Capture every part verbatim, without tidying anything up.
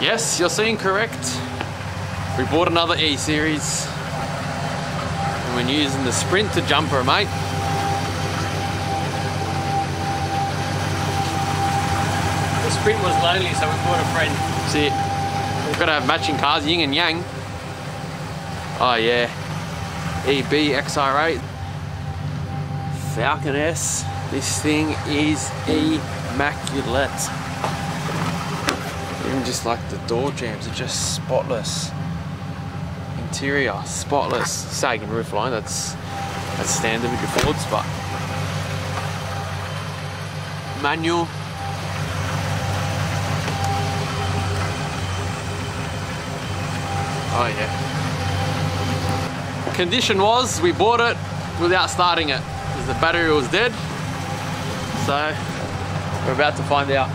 Yes, you're seeing correct. We bought another E series and we're using the Sprint to jumper, mate. The Sprint was lonely, so we bought a friend. See, we've got to have matching cars, yin and yang. Oh yeah, E B X R eight Falcon S. This thing is immaculate. Even just like the door jambs are just spotless. Interior spotless. Sag and roofline, that's that's standard with your Fords, but manual. Oh yeah. Condition was we bought it without starting it because the battery was dead. So, we're about to find out.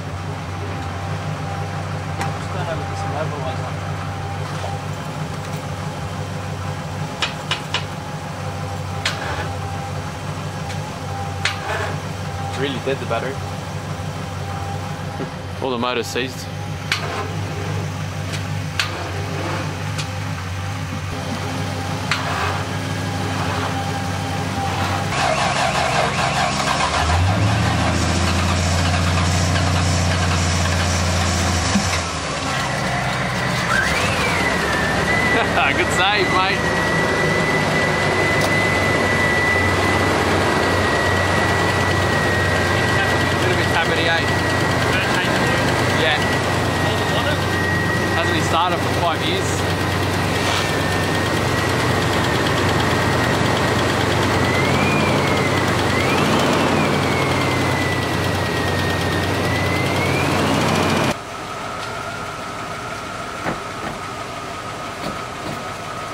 It's really dead, the battery. All the motors seized. Good save, mate. A little bit tappity, eh? Yeah. Hasn't he started for five years?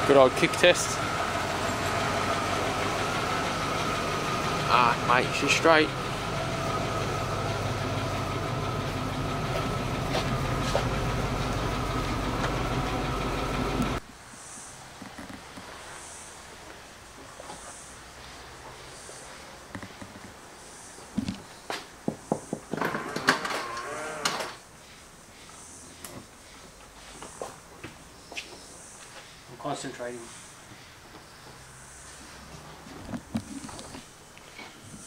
Good old kick test. Ah, mate, she's straight. Concentrating.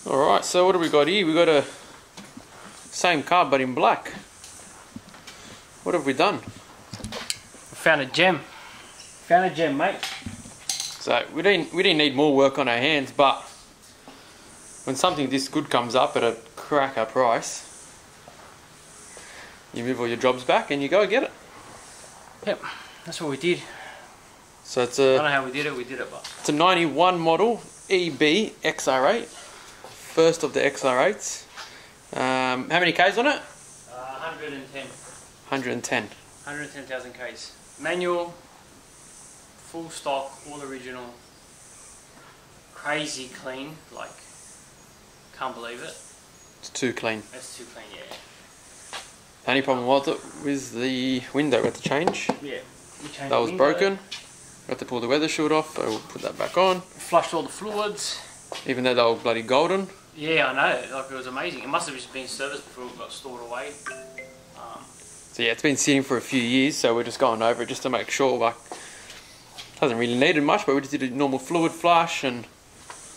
Alright, so what do we got here? We got a same car but in black. What have we done? Found a gem. Found a gem, mate. So we didn't we didn't need more work on our hands, but when something this good comes up at a cracker price, you move all your jobs back and you go get it. Yep, that's what we did. So it's a, I don't know how we did it, we did it, but it's a ninety-one model E B X R eight, first of the X R eights. Um, how many Ks on it? Uh, one hundred and ten. one hundred and ten. one hundred and ten thousand Ks. Manual, full stock, all original. Crazy clean, like, can't believe it. It's too clean. It's too clean, yeah. The only problem was it with the window we had to change. Yeah, we changed the window. That was broken. Got to pull the weather shield off, so we'll put that back on. Flushed all the fluids. Even though they were bloody golden. Yeah, I know. Like, it was amazing. It must have just been serviced before it got stored away. Um, so yeah, it's been sitting for a few years, so we're just going over it just to make sure. Like, it hasn't really needed much, but we just did a normal fluid flush, and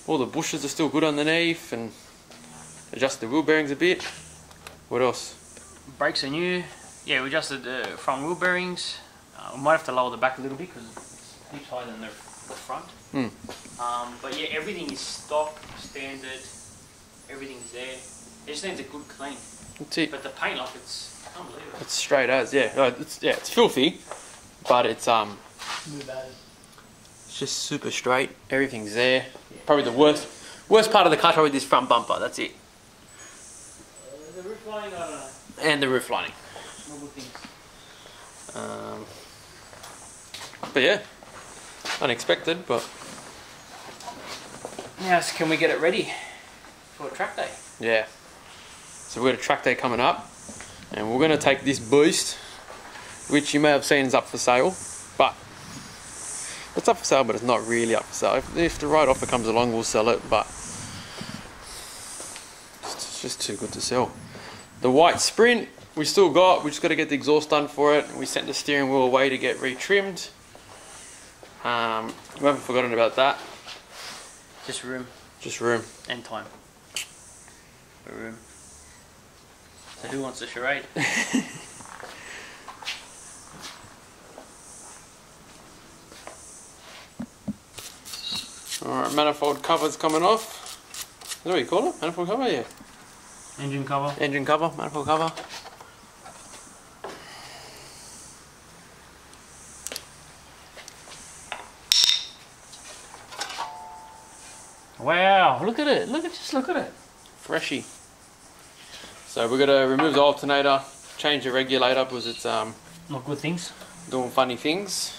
all the bushes are still good underneath, and adjusted the wheel bearings a bit. What else? Brakes are new. Yeah, we adjusted the front wheel bearings. Uh, we might have to lower the back a little bit because heaps higher than the, the front. Mm. Um, but yeah, everything is stock, standard, everything's there. It just needs a good clean. That's it. But the paint, like, it's unbelievable. It's straight as, yeah. No, it's, yeah, it's filthy, but it's um. Smooth as. It's just super straight. Everything's there. Yeah. Probably the worst, worst part of the car, probably this front bumper. That's it. Uh, the roof lining, I don't know. And the roof lining. Normal things. Um. But yeah. Unexpected, but now so can we get it ready for a track day? Yeah, so we've got a track day coming up, and we're going to take this Beast, which you may have seen is up for sale, but it's up for sale, but it's not really up for sale. If, if the right offer comes along, we'll sell it, but it's just too good to sell. The white Sprint, we still got, we just got to get the exhaust done for it. We sent the steering wheel away to get retrimmed. Um, we haven't forgotten about that. Just room. Just room. And time. For room. So who wants a charade? Alright, manifold cover's coming off. Is that what you call it? Manifold cover? Yeah. Engine cover. Engine cover, manifold cover. Wow, look at it. Look at just look at it. Freshy. So we're gonna remove the alternator, change the regulator because it's um not good things. Doing funny things.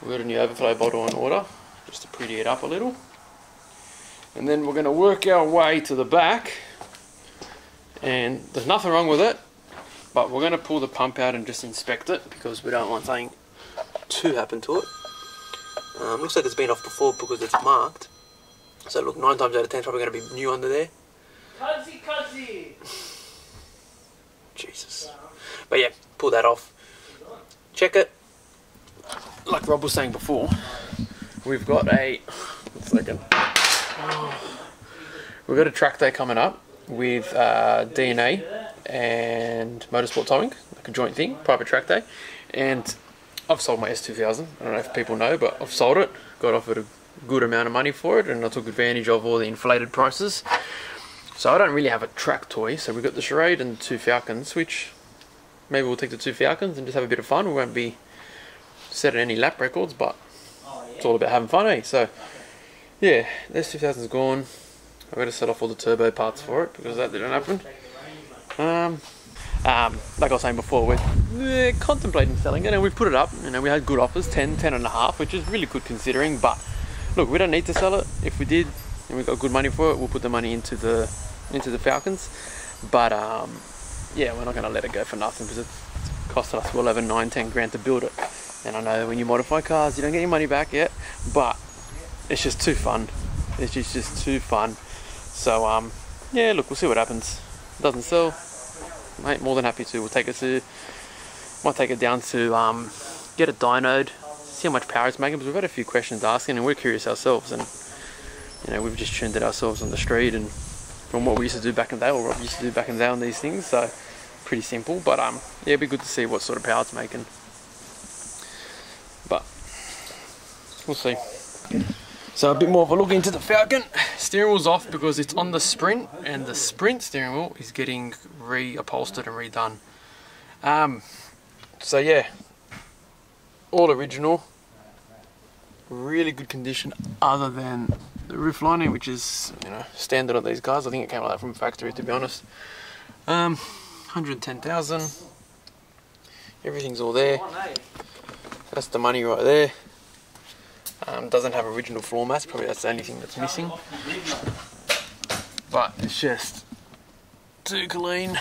We've got a new overflow bottle on order, just to pretty it up a little. And then we're going to work our way to the back, and there's nothing wrong with it, but we're going to pull the pump out and just inspect it because we don't want anything to happen to it. Um, looks like it's been off before because it's marked, so look, nine times out of ten it's probably going to be new under there. Cuzzy, cuzzy. Jesus. But yeah, pull that off, check it. Like Rob was saying before, we've got a second. We've got a track day coming up with uh, D N A and Motorsport Towing, like a joint thing, private track day. And I've sold my S two thousand. I don't know if people know, but I've sold it. Got offered a good amount of money for it, and I took advantage of all the inflated prices. So I don't really have a track toy. So we've got the Charade and the two Falcons, which maybe we'll take the two Falcons and just have a bit of fun. We won't be setting any lap records, but it's all about having fun, eh? So. Yeah, the S two thousand's gone. I've got to set off all the turbo parts for it because that didn't happen. Um, um, like I was saying before, we're, we're contemplating selling it, and we put it up. You know, we had good offers, ten, ten and a half, which is really good considering. But look, we don't need to sell it. If we did, and we got good money for it, we'll put the money into the into the Falcons. But um, yeah, we're not going to let it go for nothing because it cost us well over nine, ten grand to build it. And I know when you modify cars, you don't get your money back yet, but it's just too fun. It's just, just too fun. So, um, yeah, look, we'll see what happens. It doesn't sell, mate, more than happy to. We'll take it to, might take it down to, um, get a dynoed, see how much power it's making, because we've had a few questions asking, and we're curious ourselves, and, you know, we've just tuned it ourselves on the street, and from what we used to do back in the day, or Rob used to do back in the day on these things, so pretty simple, but, um, yeah, it'd be good to see what sort of power it's making. But, we'll see. So a bit more of a look into the Falcon. Steering wheel's off because it's on the Sprint, and the Sprint steering wheel is getting reupholstered and redone. Um, so yeah, all original, really good condition other than the roof lining, which is, you know, standard on these cars. I think it came like that from factory, to be honest. Um, one hundred ten thousand, everything's all there. That's the money right there. Um, doesn't have original floor mats, probably that's the only thing that's missing. But it's just too clean.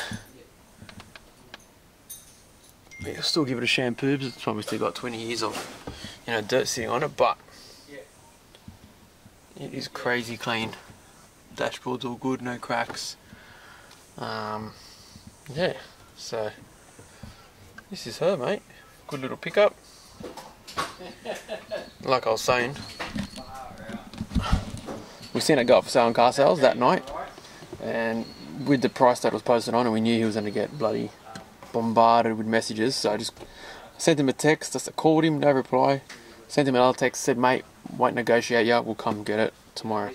But you'll still give it a shampoo because it's probably still got twenty years of, you know, dirt sitting on it, but it is crazy clean. Dashboard's all good, no cracks. Um, yeah, so this is her, mate. Good little pickup. Like I was saying, we seen it go up for sale on car sales that night, and with the price that was posted on, and we knew he was going to get bloody bombarded with messages, so I just sent him a text. I called him, no reply. Sent him another text, said, mate, won't negotiate yet, we'll come get it tomorrow.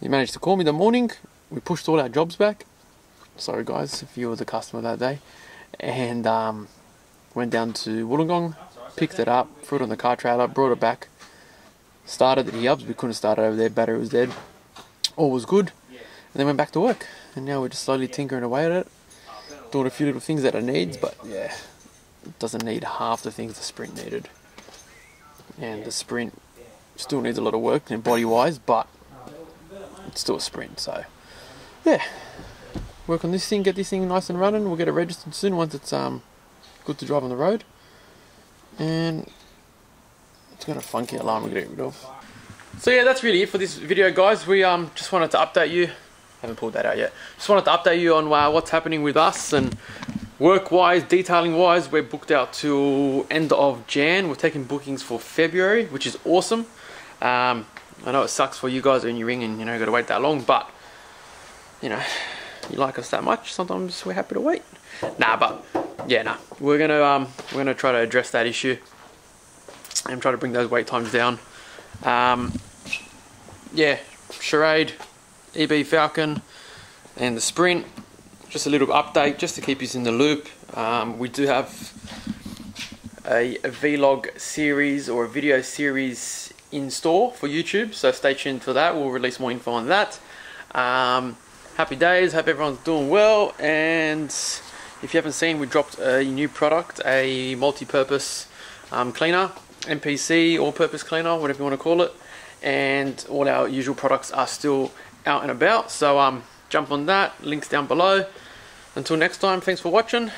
He managed to call me the morning. We pushed all our jobs back. Sorry guys, if you were the customer that day. And um, went down to Wollongong, picked it up, threw it on the car trailer, brought it back, started at the hubs. We couldn't start it over there, battery was dead, all was good, and then went back to work, and now we're just slowly tinkering away at it, doing a few little things that it needs, but yeah, it doesn't need half the things the Sprint needed, and the Sprint still needs a lot of work and body wise, but it's still a Sprint, so yeah, work on this thing, get this thing nice and running. We'll get it registered soon once it's um good to drive on the road. And it's got a funky alarm to get rid of. So yeah, that's really it for this video, guys. We um just wanted to update you haven't pulled that out yet. Just wanted to update you on uh, what's happening with us, and work-wise, detailing-wise, we're booked out till end of Jan. We're taking bookings for February, which is awesome. Um, I know it sucks for you guys when you ring and you know got to wait that long, but you know, you like us that much. Sometimes we're happy to wait. Nah, but yeah, nah. We're gonna um, we're gonna try to address that issue and try to bring those wait times down. Um, yeah, Xr eight, E B Falcon, and the Sprint. Just a little update, just to keep you in the loop. Um, we do have a, a vlog series or a video series in store for YouTube, so stay tuned for that. We'll release more info on that. Um, happy days, hope everyone's doing well, and if you haven't seen, we dropped a new product, a multi-purpose um, cleaner, M P C, all-purpose cleaner, whatever you want to call it, and all our usual products are still out and about, so um, jump on that, links down below. Until next time, thanks for watching.